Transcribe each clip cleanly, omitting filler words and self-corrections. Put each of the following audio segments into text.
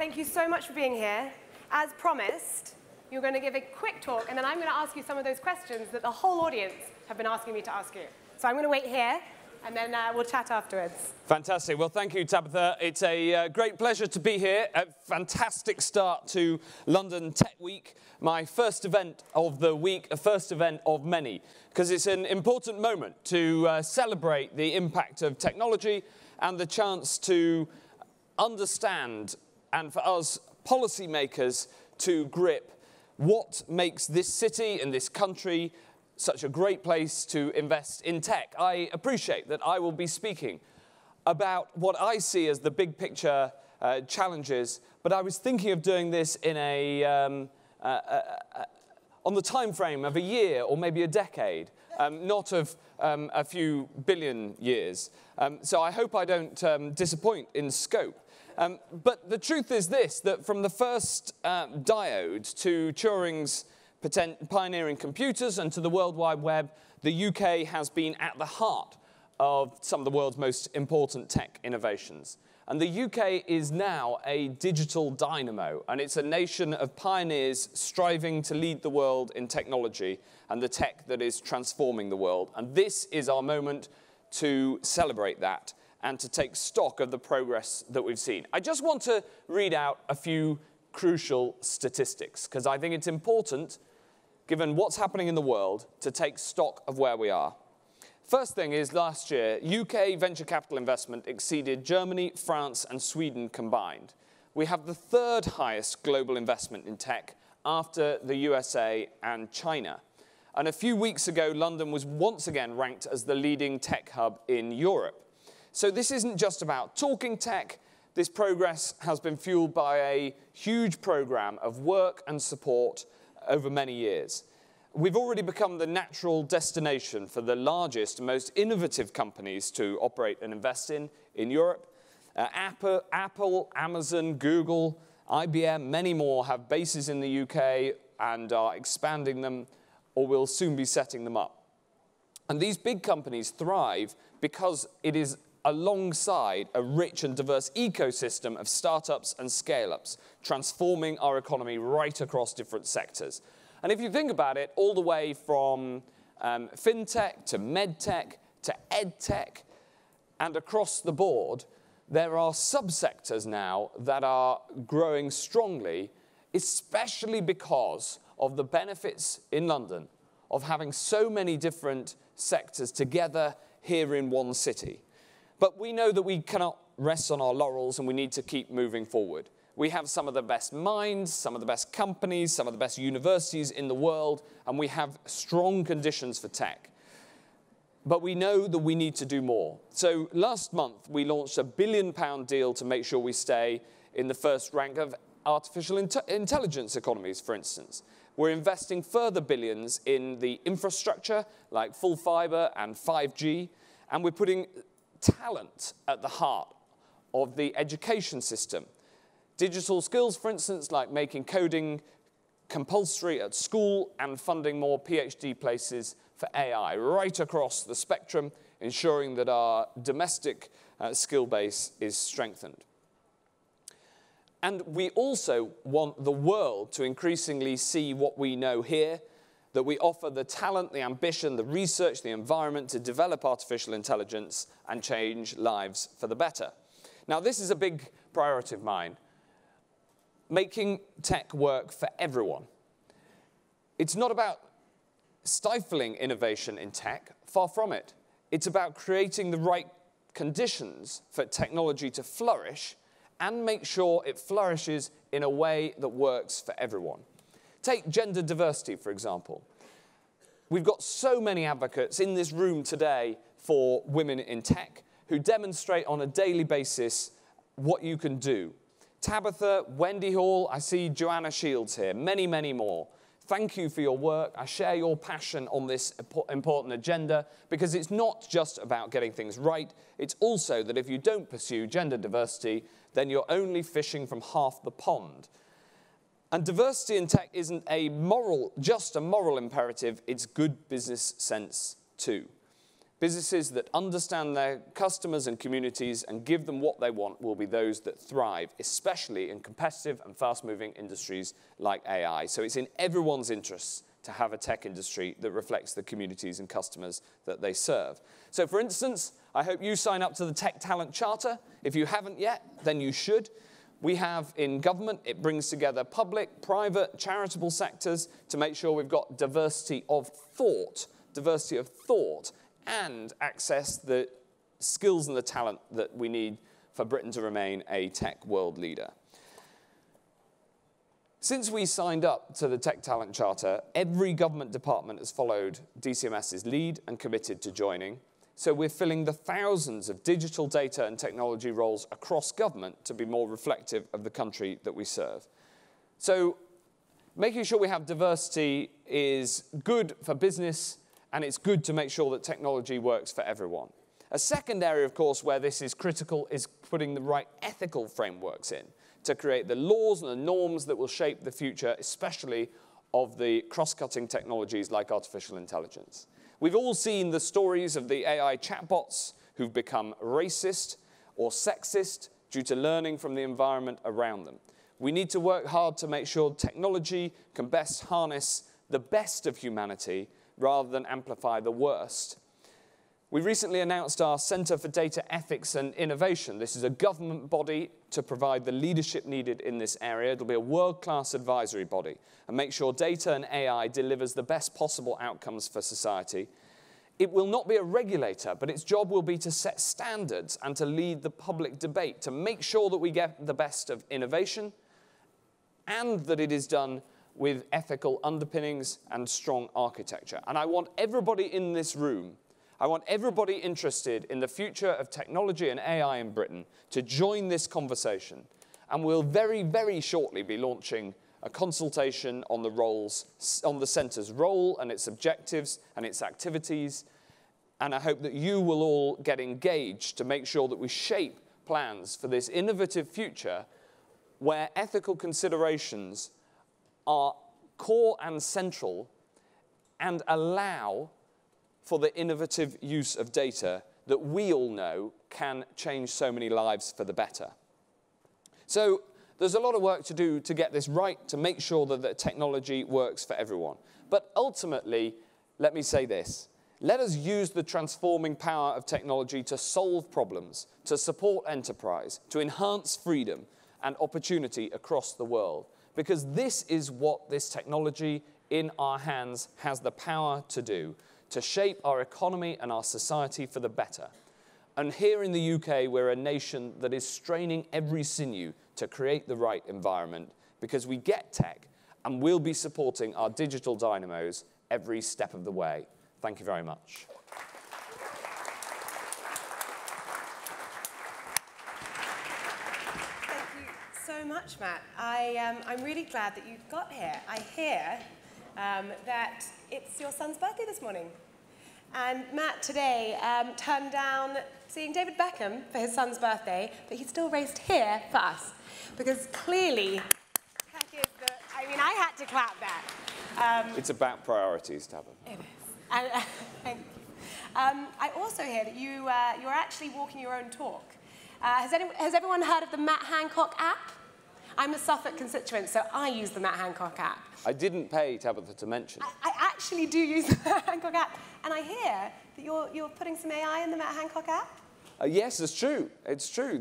thank you so much for being here. As promised, you're going to give a quick talk, and then I'm going to ask you some of those questions that the whole audience have been asking me to ask you. So I'm going to wait here, and then we'll chat afterwards. Fantastic. Well, thank you, Tabitha. It's a great pleasure to be here. A fantastic start to London Tech Week, my first event of the week, a first event of many, because it's an important moment to celebrate the impact of technology and the chance to understand, and for us policymakers to grip, what makes this city and this country such a great place to invest in tech. I appreciate that I will be speaking about what I see as the big picture challenges, but I was thinking of doing this in a, on the time frame of a year or maybe a decade, not of a few billion years. So I hope I don't disappoint in scope. But the truth is this, that from the first diode to Turing's pioneering computers and to the World Wide Web, the UK has been at the heart of some of the world's most important tech innovations. And the UK is now a digital dynamo, and it's a nation of pioneers striving to lead the world in technology and the tech that is transforming the world. And this is our moment to celebrate that and to take stock of the progress that we've seen. I just want to read out a few crucial statistics, because I think it's important, given what's happening in the world, to take stock of where we are. First thing is, last year, UK venture capital investment exceeded Germany, France, and Sweden combined. We have the third highest global investment in tech after the USA and China. And a few weeks ago, London was once again ranked as the leading tech hub in Europe. So this isn't just about talking tech. This progress has been fueled by a huge program of work and support over many years. We've already become the natural destination for the largest and most innovative companies to operate and invest in Europe. Apple, Amazon, Google, IBM, many more have bases in the UK and are expanding them or will soon be setting them up. And these big companies thrive because it is alongside a rich and diverse ecosystem of startups and scale-ups, transforming our economy right across different sectors. And if you think about it, all the way from fintech to medtech to edtech and across the board, there are subsectors now that are growing strongly, especially because of the benefits in London of having so many different sectors together here in one city. But we know that we cannot rest on our laurels and we need to keep moving forward. We have some of the best minds, some of the best companies, some of the best universities in the world, and we have strong conditions for tech. But we know that we need to do more. So last month, we launched a £1 billion deal to make sure we stay in the first rank of artificial intelligence economies, for instance. We're investing further billions in the infrastructure, like full fiber and 5G, and we're putting talent at the heart of the education system. Digital skills, for instance, like making coding compulsory at school and funding more PhD places for AI, right across the spectrum, ensuring that our domestic skill base is strengthened. And we also want the world to increasingly see what we know here, that we offer the talent, the ambition, the research, the environment to develop artificial intelligence and change lives for the better. Now, this is a big priority of mine, making tech work for everyone. It's not about stifling innovation in tech, far from it. It's about creating the right conditions for technology to flourish and make sure it flourishes in a way that works for everyone. Take gender diversity, for example. We've got so many advocates in this room today for women in tech who demonstrate on a daily basis what you can do. Tabitha, Wendy Hall, I see Joanna Shields here, many, many more. Thank you for your work. I share your passion on this important agenda, because it's not just about getting things right. It's also that if you don't pursue gender diversity, then you're only fishing from half the pond. And diversity in tech isn't a moral, just a moral imperative, it's good business sense too. Businesses that understand their customers and communities and give them what they want will be those that thrive, especially in competitive and fast-moving industries like AI. So it's in everyone's interests to have a tech industry that reflects the communities and customers that they serve. So for instance, I hope you sign up to the Tech Talent Charter. If you haven't yet, then you should. We have in government, it brings together public, private, charitable sectors to make sure we've got diversity of thought, and access the skills and the talent that we need for Britain to remain a tech world leader. Since we signed up to the Tech Talent Charter, every government department has followed DCMS's lead and committed to joining. So we're filling the thousands of digital data and technology roles across government to be more reflective of the country that we serve. So making sure we have diversity is good for business, and it's good to make sure that technology works for everyone. A second area, of course, where this is critical is putting the right ethical frameworks in to create the laws and the norms that will shape the future, especially of the cross-cutting technologies like artificial intelligence. We've all seen the stories of the AI chatbots who've become racist or sexist due to learning from the environment around them. We need to work hard to make sure technology can best harness the best of humanity rather than amplify the worst. We recently announced our Centre for Data Ethics and Innovation. This is a government body to provide the leadership needed in this area. It'll be a world-class advisory body and make sure data and AI delivers the best possible outcomes for society. It will not be a regulator, but its job will be to set standards and to lead the public debate, to make sure that we get the best of innovation and that it is done with ethical underpinnings and strong architecture. And I want everybody in this room, I want everybody interested in the future of technology and AI in Britain to join this conversation. And we'll very, very shortly be launching a consultation on on the Centre's role and its objectives and its activities. And I hope that you will all get engaged to make sure that we shape plans for this innovative future where ethical considerations are core and central and allow for the innovative use of data that we all know can change so many lives for the better. So there's a lot of work to do to get this right, to make sure that the technology works for everyone. But ultimately, let me say this. Let us use the transforming power of technology to solve problems, to support enterprise, to enhance freedom and opportunity across the world, because this is what this technology in our hands has the power to do, to shape our economy and our society for the better. And here in the UK, we're a nation that is straining every sinew to create the right environment, because we get tech and we'll be supporting our digital dynamos every step of the way. Thank you very much. Much, Matt. I'm really glad that you got here. I hear that it's your son's birthday this morning. And Matt today turned down seeing David Beckham for his son's birthday, but he still raced here for us. Because clearly, tech is the, I mean, I had to clap that. It's about priorities, Tabitha. It is. And, thank you. I also hear that you, you're actually walking your own talk. Has everyone heard of the Matt Hancock app? I'm a Suffolk constituent, so I use the Matt Hancock app. I didn't pay Tabitha to mention. I actually do use the Matt Hancock app. And I hear that you're putting some AI in the Matt Hancock app? Yes, it's true. It's true.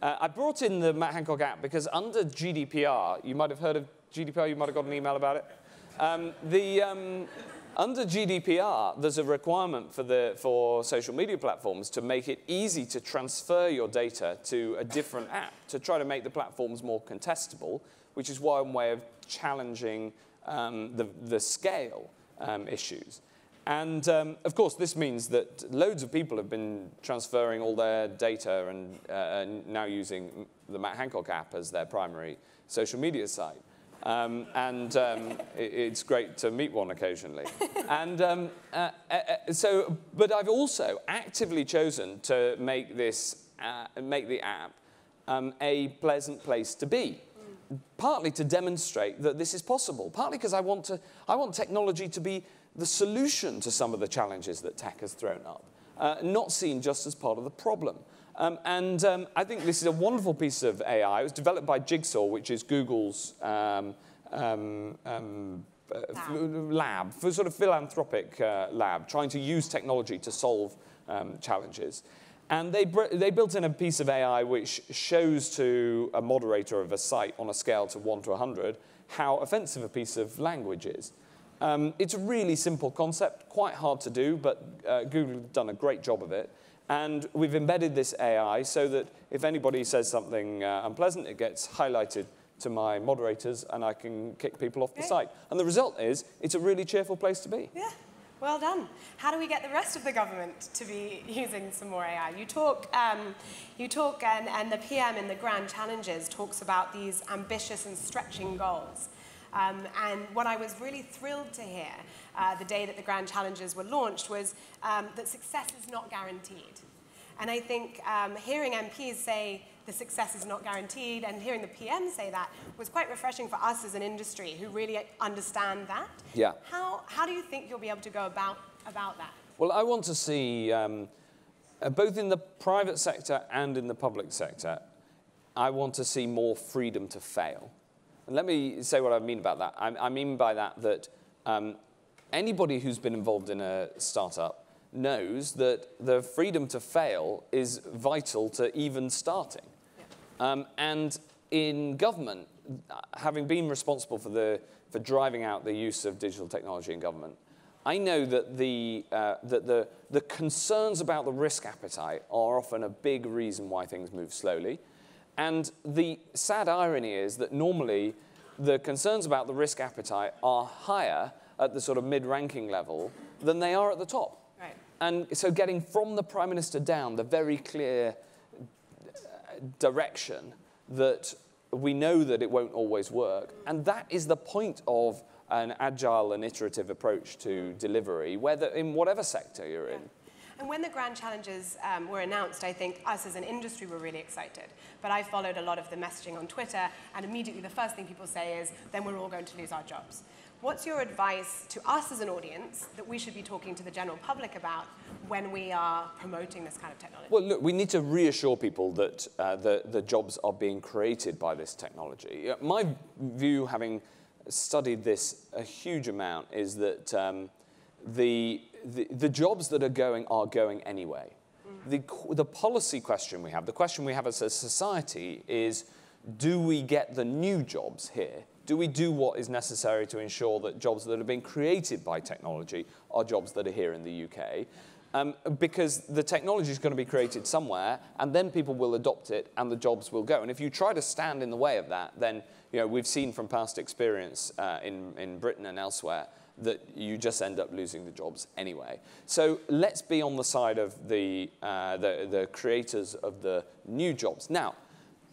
I brought in the Matt Hancock app because under GDPR, you might have heard of GDPR, you might have got an email about it. Under GDPR, there's a requirement for social media platforms to make it easy to transfer your data to a different app to try to make the platforms more contestable, which is one way of challenging the scale issues. And of course, this means that loads of people have been transferring all their data and now using the Matt Hancock app as their primary social media site. It's great to meet one occasionally. And but I've also actively chosen to make the app a pleasant place to be, partly to demonstrate that this is possible, partly because I want technology to be the solution to some of the challenges that tech has thrown up, not seen just as part of the problem. I think this is a wonderful piece of AI. It was developed by Jigsaw, which is Google's lab, for sort of philanthropic lab, trying to use technology to solve challenges. And they built in a piece of AI which shows to a moderator of a site on a scale to 1 to 100 how offensive a piece of language is. It's a really simple concept, quite hard to do, but Google have done a great job of it. And we've embedded this AI so that if anybody says something unpleasant, it gets highlighted to my moderators and I can kick people off the site. And the result is it's a really cheerful place to be. Yeah. Well done. How do we get the rest of the government to be using some more AI? You talk, and the PM in the Grand Challenges talks about these ambitious and stretching goals. And what I was really thrilled to hear the day that the Grand Challenges were launched was that success is not guaranteed. And I think hearing MPs say the success is not guaranteed and hearing the PM say that was quite refreshing for us as an industry who really understand that. Yeah. How do you think you'll be able to go about that? Well, I want to see, both in the private sector and in the public sector, I want to see more freedom to fail. And let me say what I mean about that. I mean by that anybody who's been involved in a startup knows that the freedom to fail is vital to even starting. And in government, having been responsible for driving out the use of digital technology in government, I know that the concerns about the risk appetite are often a big reason why things move slowly. And the sad irony is that normally the concerns about the risk appetite are higher at the sort of mid-ranking level than they are at the top. Right. And so getting from the Prime Minister down the very clear direction that we know that it won't always work, and that is the point of an agile and iterative approach to delivery, whether in whatever sector you're in. And when the Grand Challenges were announced, I think us as an industry were really excited. But I followed a lot of the messaging on Twitter, and immediately the first thing people say is, then we're all going to lose our jobs. What's your advice to us as an audience that we should be talking to the general public about when we are promoting this kind of technology? Well, look, we need to reassure people that the jobs are being created by this technology. My view, having studied this a huge amount, is that the jobs that are going anyway. The policy question we have, the question we have as a society is, do we get the new jobs here? Do we do what is necessary to ensure that jobs that have been created by technology are jobs that are here in the UK? Because the technology is going to be created somewhere, and then people will adopt it, and the jobs will go. And if you try to stand in the way of that, then we've seen from past experience in Britain and elsewhere that you just end up losing the jobs anyway. So let's be on the side of the creators of the new jobs. Now,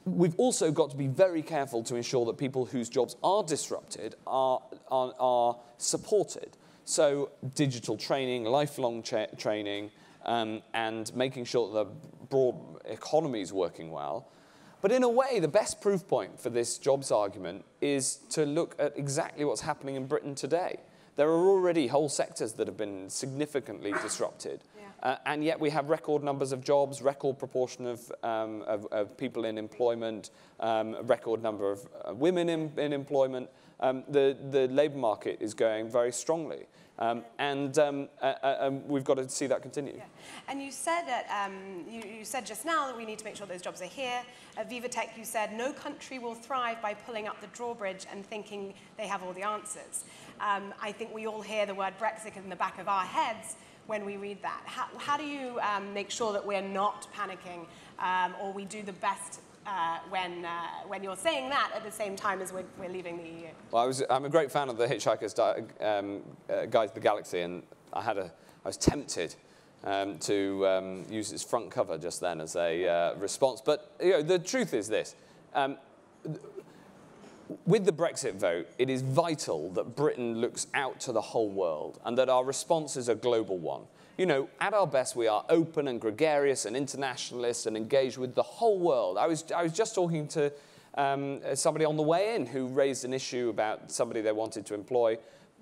we've also got to be very careful to ensure that people whose jobs are disrupted are supported. So digital training, lifelong training, and making sure that the broad economy is working well. But in a way, the best proof point for this jobs argument is to look at exactly what's happening in Britain today. There are already whole sectors that have been significantly disrupted. Yeah. And yet we have record numbers of jobs, record proportion of people in employment, record number of women in employment. The labour market is going very strongly. We've got to see that continue. Yeah. And you said that you said just now that we need to make sure those jobs are here. At VivaTech, you said no country will thrive by pulling up the drawbridge and thinking they have all the answers. I think we all hear the word Brexit in the back of our heads when we read that. How do you make sure that we're not panicking, or we do the best when you're saying that at the same time as we're leaving the EU? Well, I'm a great fan of the Hitchhiker's Guide to the Galaxy, and I was tempted to use its front cover just then as a response. But the truth is this. With the Brexit vote, it is vital that Britain looks out to the whole world and that our response is a global one. At our best, we are open and gregarious and internationalist and engaged with the whole world. I was just talking to somebody on the way in who raised an issue about somebody they wanted to employ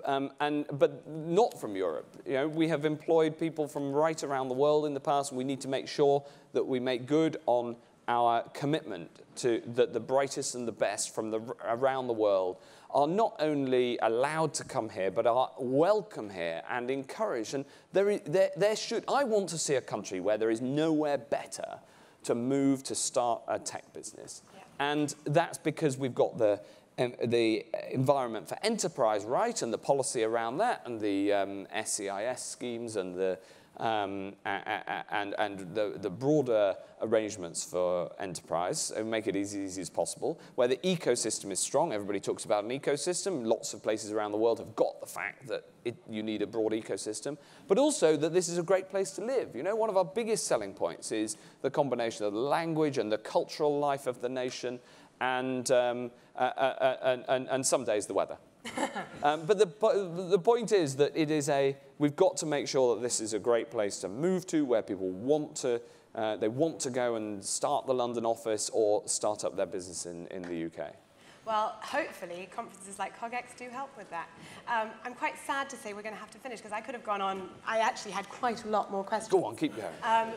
but not from Europe. You know, we have employed people from right around the world in the past, and we need to make sure that we make good on our commitment to that the brightest and the best from around the world are not only allowed to come here, but are welcome here and encouraged. And I want to see a country where there is nowhere better to move to start a tech business. Yeah. And that's because we've got the environment for enterprise right, and the policy around that, and the SEIS schemes, and the and the broader arrangements for enterprise, and make it as easy as possible, where the ecosystem is strong. Everybody talks about an ecosystem. Lots of places around the world have got the fact that you need a broad ecosystem, but also that this is a great place to live. You know, one of our biggest selling points is the combination of the language and the cultural life of the nation, and some days the weather. But the point is that it is we've got to make sure that this is a great place to move to, where people want to, they want to go and start the London office or start up their business in the UK. Well, hopefully conferences like COGEX do help with that. I'm quite sad to say we're going to have to finish, because I could have gone on. I actually had quite a lot more questions. Go on, keep going.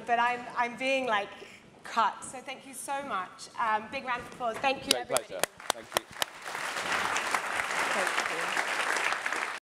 But I'm being like cut. So thank you so much. Big round of applause. Thank you, everybody. Great pleasure. Thank you. Thank you.